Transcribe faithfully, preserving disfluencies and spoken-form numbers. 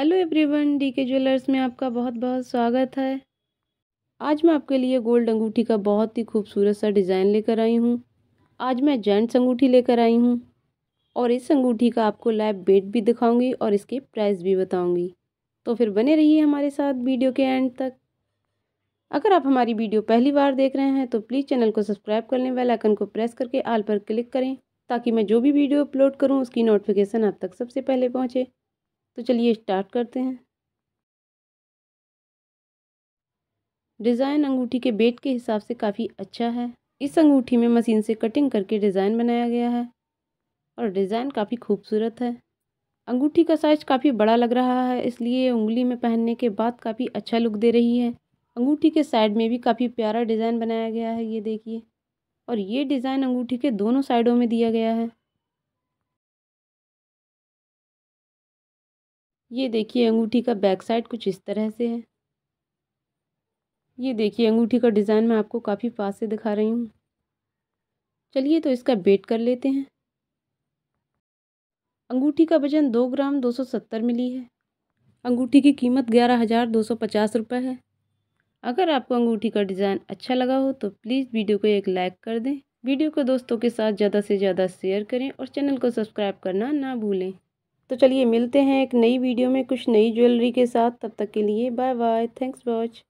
Hello everyone, D K jewellers में आपका बहुत बहुत स्वागत है। आज मैं आपके लिए गोल्ड अंगूठी का बहुत ही खूबसूरत सा डिज़ाइन लेकर आई हूँ। आज मैं जेंट्स अंगूठी लेकर आई हूँ और इस अंगूठी का आपको लाइव वेट भी दिखाऊंगी और इसके प्राइस भी बताऊंगी। तो फिर बने रहिए हमारे साथ वीडियो के एंड तक। अगर आप हमारी वीडियो पहली बार देख रहे हैं तो प्लीज़ चैनल को सब्सक्राइब कर लें, बेल आइकन को प्रेस करके ऑल पर क्लिक करें ताकि मैं जो भी वीडियो अपलोड करूँ उसकी नोटिफिकेशन आप तक सबसे पहले पहुँचे। तो चलिए स्टार्ट करते हैं। डिज़ाइन अंगूठी के वेट के हिसाब से काफ़ी अच्छा है। इस अंगूठी में मशीन से कटिंग करके डिज़ाइन बनाया गया है और डिज़ाइन काफ़ी खूबसूरत है। अंगूठी का साइज काफ़ी बड़ा लग रहा है, इसलिए उंगली में पहनने के बाद काफ़ी अच्छा लुक दे रही है। अंगूठी के साइड में भी काफ़ी प्यारा डिज़ाइन बनाया गया है, ये देखिए। और ये डिज़ाइन अंगूठी के दोनों साइडों में दिया गया है। ये देखिए अंगूठी का बैक साइड कुछ इस तरह से है। ये देखिए अंगूठी का डिज़ाइन मैं आपको काफ़ी पास से दिखा रही हूँ। चलिए तो इसका वेट कर लेते हैं। अंगूठी का वजन दो ग्राम दो सौ सत्तर मिली है। अंगूठी की कीमत ग्यारह हज़ार दो सौ पचास रुपये है। अगर आपको अंगूठी का डिज़ाइन अच्छा लगा हो तो प्लीज़ वीडियो को एक लाइक कर दें, वीडियो को दोस्तों के साथ ज़्यादा से ज़्यादा शेयर करें और चैनल को सब्सक्राइब करना ना भूलें। तो चलिए मिलते हैं एक नई वीडियो में कुछ नई ज्वेलरी के साथ। तब तक के लिए bye bye, thanks for watch.